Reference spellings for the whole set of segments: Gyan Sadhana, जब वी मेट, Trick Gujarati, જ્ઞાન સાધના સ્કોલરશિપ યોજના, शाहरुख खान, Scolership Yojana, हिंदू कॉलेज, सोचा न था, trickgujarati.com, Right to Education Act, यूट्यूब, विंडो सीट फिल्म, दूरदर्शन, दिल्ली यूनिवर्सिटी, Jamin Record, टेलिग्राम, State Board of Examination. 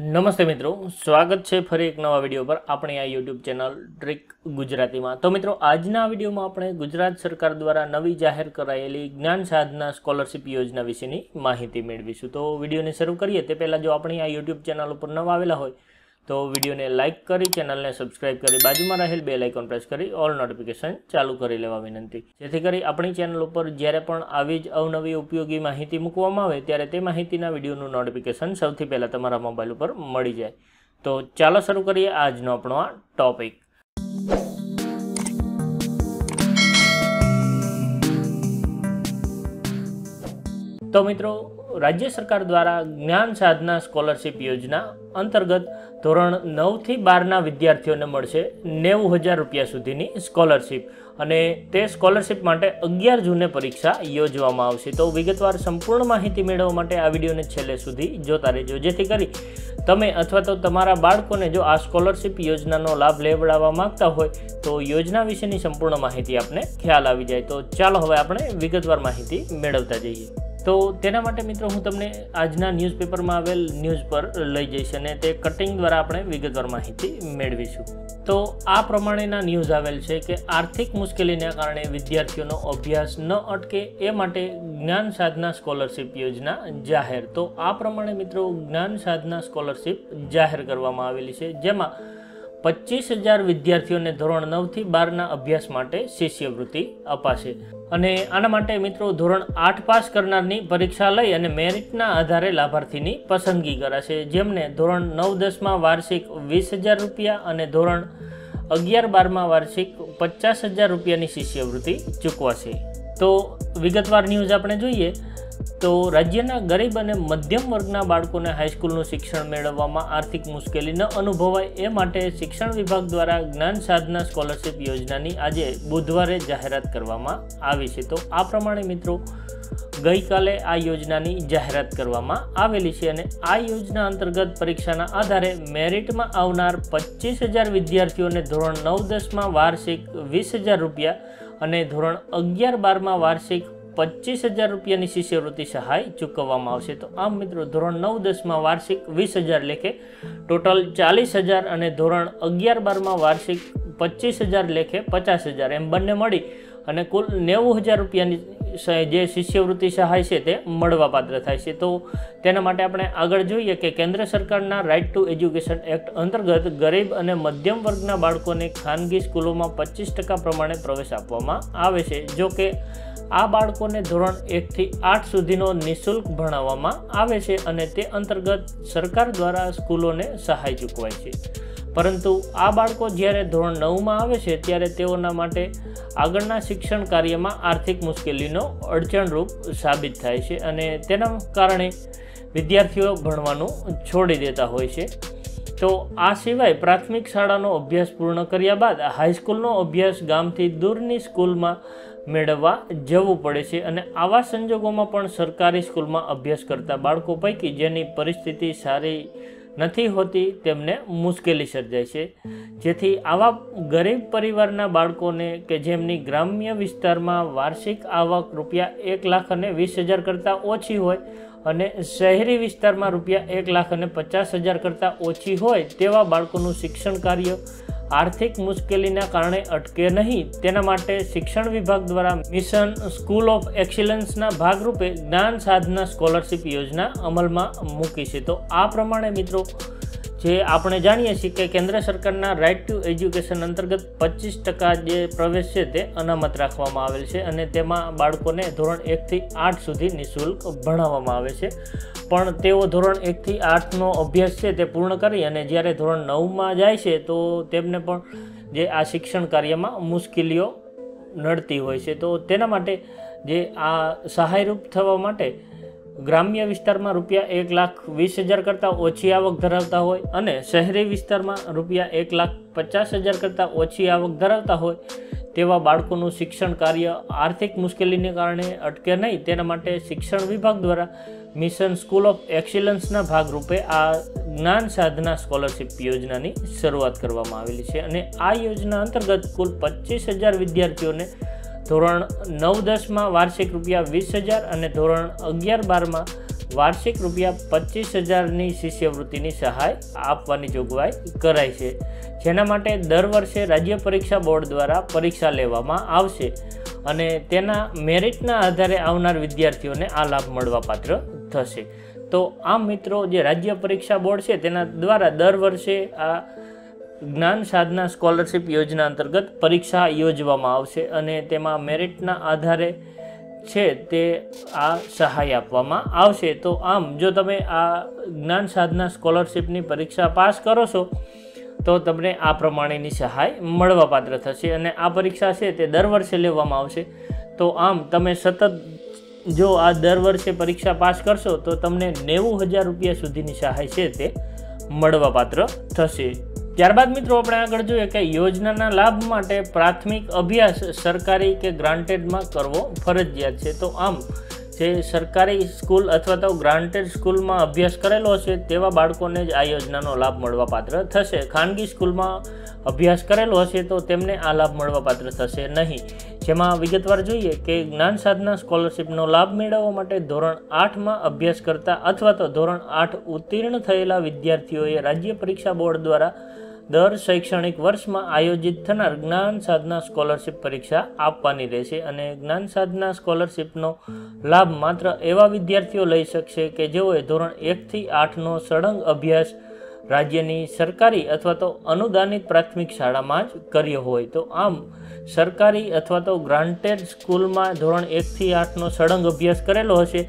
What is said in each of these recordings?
नमस्ते मित्रों, स्वागत है फरी एक नवा वीडियो पर अपनी आ यूट्यूब चेनल ट्रिक गुजराती में। तो मित्रों, आजना वीडियो में आपणे गुजरात सरकार द्वारा नवी जाहिर करायेली ज्ञान साधना स्कॉलरशिप योजना विशेनी माहिती मेळवीशुं। तो वीडियो ने शुरू करिए ते पहेला जो अपनी आ यूट्यूब चेनल पर नवा आवेला होय तो वीडियो ने लाइक करी, चेनल ने सब्सक्राइब करी, बाजू में रहेल बेल आइकॉन प्रेस करी ऑल नोटिफिकेशन चालू करी लेवा विनंती, जेथी करी अपनी चेनल पर ज्यारे पण आवी ज अवनवी उपयोगी माहिती मूकवामां आवे त्यारे ते माहितीना वीडियोनुं नोटिफिकेशन सौथी पहेला तमारा मोबाइल पर मळी जाय। तो चालो शरू करीए आजनो आपणो आ टॉपिक। तो मित्रों, राज्य सरकार द्वारा ज्ञान साधना स्कॉलरशिप योजना अंतर्गत धोरण 9 थी 12 ना विद्यार्थीओने मळशे 90,000 रुपया सुधीनी स्कॉलरशिप अने ते स्कॉलरशिप माटे 11 जूने परीक्षा योजवामां आवशे। तो विगतवार संपूर्ण माहिती मेळववा माटे आ विडियोने छेल्ले सुधी जोता रहेजो, जेथी करी तमे अथवा तो तमारा बाळकोने जो आ स्कॉलरशिप योजनानो लाभ लेवडाववा मांगता होय तो योजना विशेनी संपूर्ण माहिती आपने ख्याल आवी जाय। तो चालो हवे आपणे विगतवार माहिती मेळवता जईए। तो तेना माटे मित्रों हूँ तमने आजना न्यूज़पेपर में आवेल न्यूज़ पर लई जईश अने ते कटिंग द्वारा आपणे विगतवार माहिती मेळवीशुं। तो आ प्रमाणेना न्यूज़ आवेल छे के आर्थिक मुश्केलीना कारणे विद्यार्थीओनो अभ्यास न अटके ए माटे ज्ञान साधना स्कॉलरशिप योजना जाहेर। तो आ प्रमाणे मित्रों ज्ञान साधना स्कॉलरशिप जाहेर करवामां आवेली छे, जेमां 25,000 विद्यार्थीओने धोरण 9 थी 12 ना अभ्यास माटे शिष्यवृत्ति अपाशे अने आना माटे मित्रों धोरण 8 पास करनारनी परीक्षा लई अने मेरिटना आधारे लाभार्थीनी पसंदगी कराशे, जेमने धोरण 9-10 मां वार्षिक 20,000 रुपया अने धोरण 11-12 मां वार्षिक 50,000 रुपयानी शिष्यवृत्ति चूकवाशे। तो विगतवार न्यूज आपणे जोईए तो राज्यना गरीब अने मध्यम वर्गना बाळकोने हाईस्कूलनुं शिक्षण मेळववामां आर्थिक मुश्केली न अनुभवाय ए माटे शिक्षण विभाग द्वारा ज्ञान साधना स्कॉलरशिप योजनानी आजे बुधवारे जाहेरात करवामां आवी छे। तो आ प्रमाणे मित्रों गई काले आ योजनानी जाहेरात करवामां आवेली छे अने आ योजना अंतर्गत परीक्षाना आधारे मेरिटमां आवनार 25,000 विद्यार्थीओने धोरण 9-10 मां वार्षिक 20,000 रुपया अने धोरण 11-12 मां वार्षिक 25,000 रुपयानी शिष्यवृत्ति सहाय चूकववामां आवशे। तो आम मित्रों धोरण 9-10 में वार्षिक 20,000 लेखे टोटल 40,000 अने धोरण 11-12 में वार्षिक 25,000 लेखे 50,000 एम बने मळी अने कुल 90,000 रुपयानी जे शिष्यवृत्ति सहाय छे ते मळवापात्र थाय छे। तो तेना माटे आपणे आगळ जोईए के केंद्र सरकारना राइट टू एज्युकेशन एक्ट अंतर्गत गरीब अने मध्यम वर्गना बाळकोने खानगी स्कूलोमां 25% प्रमाणे प्रवेश आपवामां आवे छे। जो के आ बाळकोने धोरण 1 થી 8 सुधीनो निशुल्क भणाववामां आवे छे अने ते अंतर्गत सरकार द्वारा स्कूलोने सहाय चूकवाय छे, परंतु आ बाळको ज्यारे धोरण 9 में आवे छे त्यारे तेओना माटे आगळना शिक्षण कार्यमां आर्थिक मुश्केलीनो अडचणरूप साबित थाय छे अने तेना कारणे विद्यार्थीओ भणवानुं छोडी देता होय छे। तो आ सिवाय प्राथमिक शाळानो अभ्यास पूर्ण कर्या बाद हाईस्कूलनो अभ्यास गामथी दूरनी स्कूलमां मेळववा जवुं पडे छे अने आवा संजोगोमां पण सरकारी स्कूलमां अभ्यास करता बाळको पैकी जेनी परिस्थिति सारी नहीं होती तेमने मुश्केली सर्जाय छे, जेथी आवा गरीब परिवारना बाळकोने के जेमनी ग्राम्य विस्तार में वार्षिक आवक रूपया 1,20,000 करता ओछी होय अने शहरी विस्तार में रूपया 1,50,000 करता ओछी होय तेवा बाळकोनुं शिक्षण कार्य आर्थिक मुश्केलीना कारणे अटके नहीं, तेना माटे शिक्षण विभाग द्वारा मिशन स्कूल ऑफ एक्सिलन्सना भागरूपे ज्ञान साधना स्कॉलरशिप योजना अमल में मूकी छे। तो आ प्रमाणे मित्रों जे आपणे जाणीए छीए के केंद्र सरकारना राइट टू एज्युकेशन अंतर्गत 25% जे प्रवेश छे ते अनामत राखवामां आवेल छे अने तेमां बाळकोने धोरण 1 થી 8 सुधी निशुल्क भणाववामां आवे छे, पण तेओ धोरण 1 થી 8 नो अभ्यास छे ते पूर्ण करी अने ज्यारे धोरण 9 में जाय छे तो तेमने पण जे आ शिक्षण कार्यमां मुश्केलीओ नडती होय छे। तो तेना माटे जे आ सहायरूप थवा माटे ग्राम्य विस्तार में रुपया 1,20,000 करता ओछी आवक धरावता होय अने शहरी विस्तार में रुपया 1,50,000 करता ओछी आवक धरावता होय तेवा बाळकोनुं शिक्षण कार्य आर्थिक मुश्केलीने कारणे अटके नहीं, तेना माटे शिक्षण विभाग द्वारा मिशन स्कूल ऑफ एक्सिलन्सना भागरूपे आ ज्ञान साधना स्कॉलरशिप योजनानी शरूआत करवामां आवेली छे अने आ योजना अंतर्गत कुल 25,000 विद्यार्थीओने धोरण 9-10 में वार्षिक रुपया 20,000 अने धोरण 11-12 में वार्षिक रूपया 25,000 नी शिष्यवृत्ति सहाय आपवानी जोगवाई कराई छे, जेना माटे दर वर्षे राज्य परीक्षा बोर्ड द्वारा परीक्षा लेवामां आवशे अने तेना मेरिटना आधारे आवनार विद्यार्थीओने आ लाभ मळवापात्र थशे। तो आ मित्रों जे राज्य परीक्षा बोर्ड छे तेना द्वारा दर वर्षे आ ज्ञान साधना स्कॉलरशिप योजना अंतर्गत परीक्षा योजवामां आवशे अने तेमां मेरिटना आधारे छे ते आ सहाय आपवामां आवशे। तो आम जो तमे आ ज्ञान साधना स्कॉलरशिपनी परीक्षा पास करो छो तो तमने आ प्रमाणेनी सहाय मळवापात्र थशे अने आ परीक्षा छे ते दर वर्षे लेवामां आवशे। तो आम तमे सतत जो आ दर वर्षे परीक्षा पास करशो तो तमने 90,000 रुपया सुधीनी सहाय छे ते मळवापात्र थशे। ત્યારબાદ મિત્રો આપણે આગળ જોઈએ કે યોજનાના લાભ માટે પ્રાથમિક અભ્યાસ સરકારી કે ગ્રાન્ટેડમાં કરવો ફરજિયાત છે। તો આમ જે સરકારી સ્કૂલ અથવા તો ગ્રાન્ટેડ સ્કૂલમાં અભ્યાસ કરેલો હશે તેવા બાળકોને જ આ યોજનાનો લાભ મળવાપાત્ર થશે। ખાનગી સ્કૂલમાં અભ્યાસ કરેલો હશે તો તેમને આ લાભ મળવાપાત્ર થશે નહીં। જેમાં વિગતવાર જોઈએ કે જ્ઞાન સાધના સ્કોલરશિપનો લાભ મેળવવા માટે ધોરણ 8માં અભ્યાસ કરતા અથવા તો ધોરણ 8 ઉત્તીર્ણ થયેલા વિદ્યાર્થીઓએ રાજ્ય પરીક્ષા બોર્ડ દ્વારા दर शैक्षणिक वर्ष में आयोजित थनार ज्ञान साधना स्कॉलरशिप परीक्षा आपवानी रहेशे अने ज्ञान साधना स्कॉलरशिपनो लाभ मात्र एवा विद्यार्थीओ लई शकशे के जेओए धोरण 1 થી 8નો सळंग अभ्यास राज्यनी सरकारी अथवा तो अनुदानित प्राथमिक शाळामां ज कर्यो होय। तो आम सरकारी अथवा तो ग्रांटेड स्कूलमां धोरण 1 થી 8નો सळंग अभ्यास करेलो हशे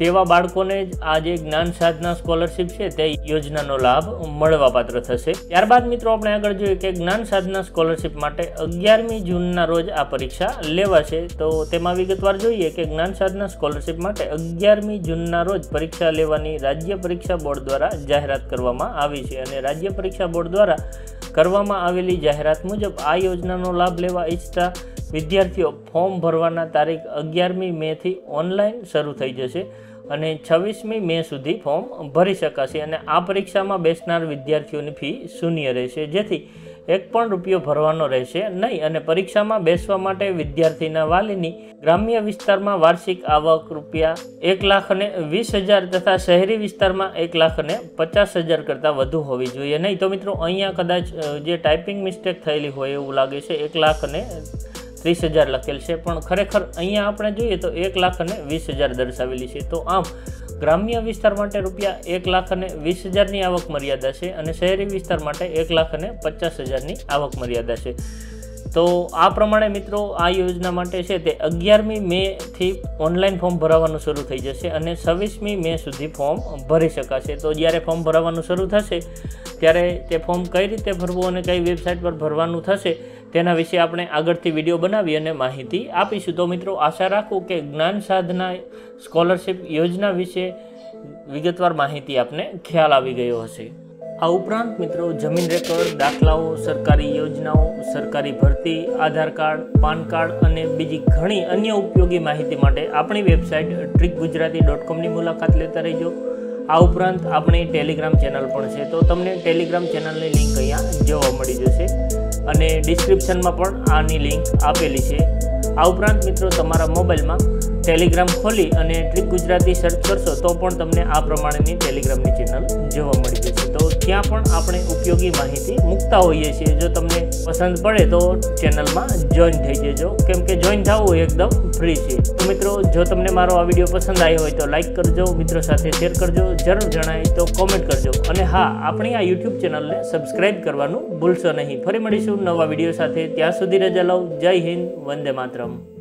तेवा बाळकोने ज आज ज्ञान साधना स्कॉलरशिप है ते योजनानो लाभ मळवापात्र थशे। त्यारबाद मित्रों आपणे आगळ जोईए के ज्ञान साधना स्कॉलरशिप माटे 11मी जूनना रोज आ परीक्षा लेवाशे। तो तेमां विगतवार जोईए के ज्ञान साधना स्कॉलरशिप माटे 11मी जूनना रोज परीक्षा लेवानी राज्य परीक्षा बोर्ड द्वारा जाहेरात करवामां आवी छे अने राज्य परीक्षा बोर्ड द्वारा करवामां आवेली जाहेरात मुजब आ योजनानो लाभ लेवा इच्छता विद्यार्थीओ फॉर्म भरवाना तारीख 11મી મે थी ऑनलाइन शुरू थई जशे अने 26મી મે सुधी फॉर्म भरी शकाशे अने आ परीक्षा में बेसनार विद्यार्थीओनी फी शून्य रहेशे, जेथी एक पण रुपयो भरवानो रहेशे नहीं अने परीक्षा में बेसवा माटे विद्यार्थीना वालीनी ग्राम्य विस्तार में वार्षिक आवक रुपया 1,20,000 तथा शहरी विस्तार में 1,50,000 करता वधु होवी जोईए नहीं। तो मित्रों अहींया कदाच जे टाइपिंग मिस्टेक थयेली होय एवुं लागे छे, 1,30,000 लखेल छे पण खरेखर अहींया आपणे जोईए तो 1,20,000 दर्शावेली छे। तो आम ग्राम्य विस्तार माटे रुपया 1,20,000 नी आवक मर्यादा छे अने शहरी विस्तार माटे 1,50,000 नी आवक मर्यादा छे। तो आ प्रमाणे मित्रों आ योजना माटे छे ते 11મી મે थी ऑनलाइन फॉर्म भरावानुं शुरू थई जशे अने 26મી મે सुधी फॉर्म भरी शकाशे। तो ज्यारे फॉर्म भरावानुं शुरू थशे त्यारे ते फॉर्म कई रीते भरवुं अने कई वेबसाइट पर भरवानुं थशे तेना विषे आपणे आगळथी विडियो बनावी अने माहिती आपीशुं। तो मित्रों आशा राखूं के ज्ञान साधना स्कॉलरशिप योजना विषे विगतवार माहिती आपने ख्याल आवी गयो हशे। आ उपरांत मित्रों जमीन रेकॉर्ड, दाखलाओ, सरकारी योजनाओं, सरकारी भर्ती, आधार कार्ड, पान कार्ड अने बीजी घणी अन्य उपयोगी माहिती माटे आपणी वेबसाइट trickgujarati.com नी मुलाकात लेता रहीजो। आ उपरांत आपणी टेलिग्राम चेनल पण छे, तो तमने टेलिग्राम चेनलनी लिंक अहींया जोवा मळी जशे अने डिस्क्रिप्शनमां पण आनी लिंक आपेली छे। आ उपरांत मित्रों तमारा मोबाइलमां टेलिग्राम खोली अने ट्रिक गुजराती सर्च करशो तो पण तमने आ प्रमाणेनी टेलिग्रामनी चेनल जोवा मळी जशे। तो त्यां पण आपणे उपयोगी माहिती मूकता होईए छीए। जो तमने पसंद पड़े तो चेनलमां जॉइन थई जजो, केम के जॉइन थवुं एकदम फ्री छे। तो मित्रों जो तमने मारो आ विडियो पसंद आव्यो होय तो लाइक करजो, मित्रों साथे शेर करजो, जरूर जणाय तो कॉमेंट करजो अने हाँ आपणी आ यूट्यूब चेनलने सब्सक्राइब करवानुं भूलशो नहीं। फरी मळीशुं नवा विडियो साथे, त्यां सुधी रजा लो। जय हिंद, वंदे मातरम।